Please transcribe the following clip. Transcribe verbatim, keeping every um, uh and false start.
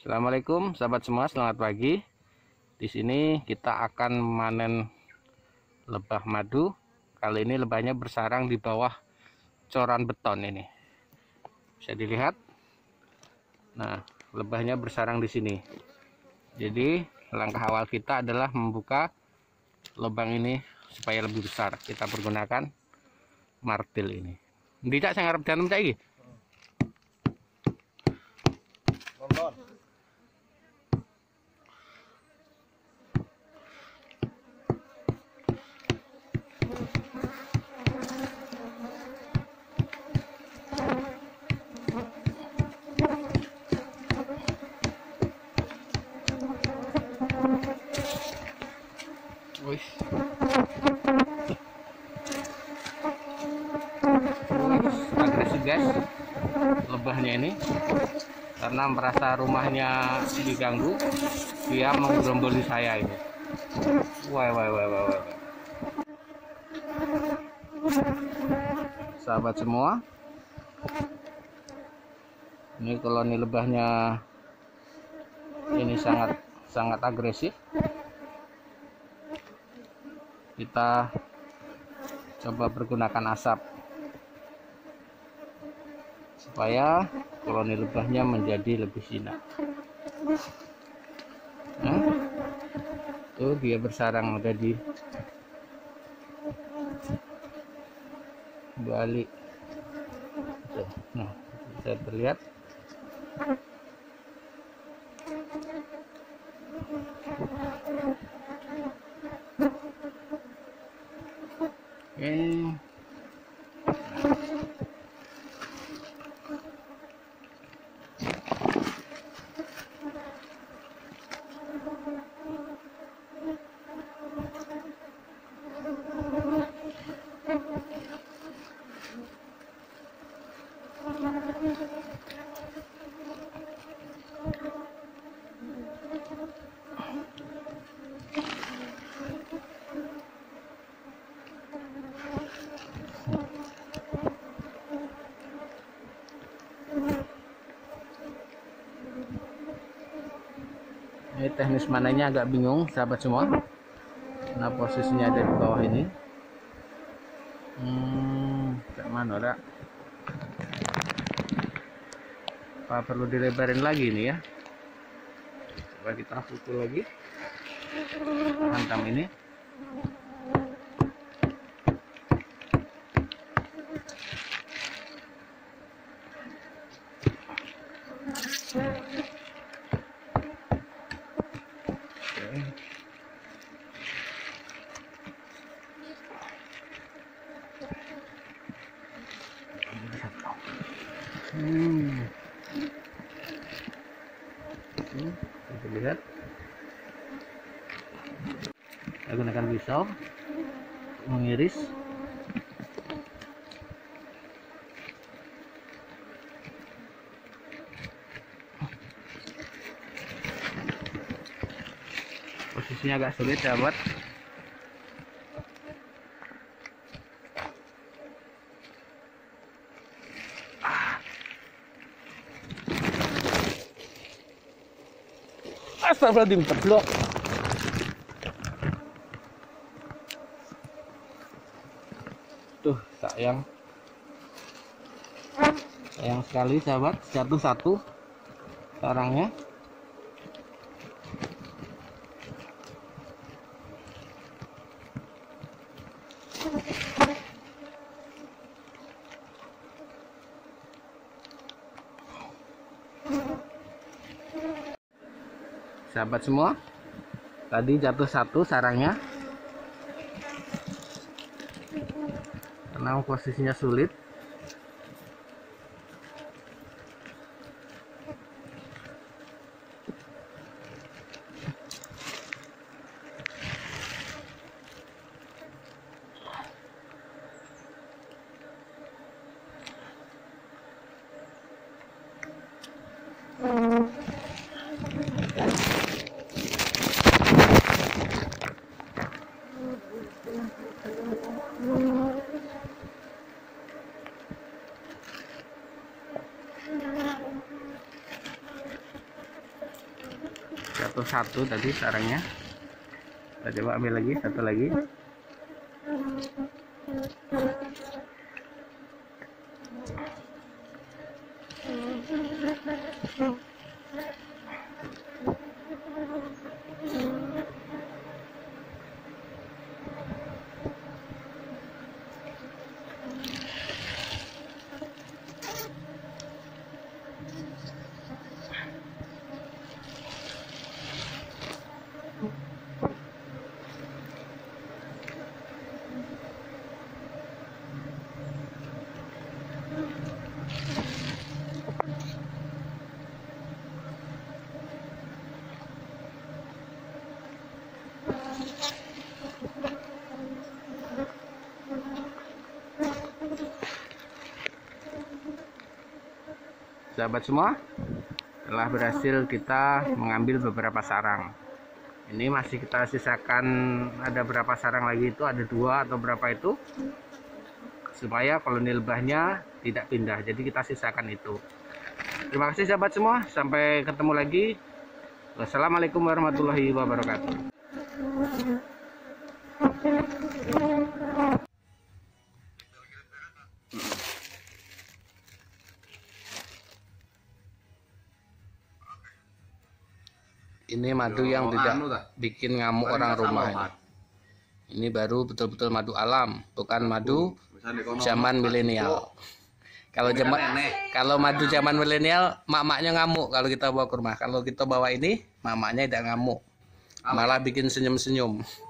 Assalamualaikum sahabat semua, selamat pagi. Di sini kita akan manen lebah madu. Kali ini lebahnya bersarang di bawah coran beton ini. Bisa dilihat. Nah, lebahnya bersarang di sini. Jadi, langkah awal kita adalah membuka lubang ini supaya lebih besar. Kita pergunakan martil ini. Tidak saya ngarep dalam cak iki. Wih. Agresif guys lebahnya ini, karena merasa rumahnya diganggu, dia menggeromboli saya ini. Wah, wah, wah, wah, wah. Sahabat semua, ini koloni lebahnya ini sangat sangat agresif. Kita coba pergunakan asap supaya koloni lebahnya menjadi lebih jinak. Nah, tuh dia bersarang ada di balik. Nah, bisa terlihat. Oke. Ini teknis manennya agak bingung sahabat semua. Nah, posisinya ada di bawah ini. Hmm, gak mana ora? Apa perlu dilebarin lagi ini ya? Coba kita pukul lagi. Hantam ini. Hmm. Hmm, bisa lihat. Saya gunakan pisau mengiris. Posisinya agak sulit sahabat. Astagfirullahaladzim, terblok. Tuh, sayang. Sayang sekali sahabat, satu-satu sarangnya. Sahabat semua, tadi jatuh satu sarangnya karena posisinya sulit. atau satu tadi sarangnya. Kita coba ambil lagi satu lagi. Sahabat semua, telah berhasil kita mengambil beberapa sarang. Ini masih kita sisakan, ada berapa sarang lagi itu, ada dua atau berapa itu, supaya koloni lebahnya tidak pindah. Jadi kita sisakan itu. Terima kasih sahabat semua, sampai ketemu lagi. Wassalamualaikum warahmatullahi wabarakatuh. Ini madu yang tidak bikin ngamuk orang rumah. Ini baru betul-betul madu alam, bukan madu zaman milenial. Kalau zaman kalau madu zaman milenial, mak-maknya ngamuk kalau kita bawa ke rumah. Kalau kita bawa ini, mak-maknya tidak ngamuk, malah bikin senyum-senyum.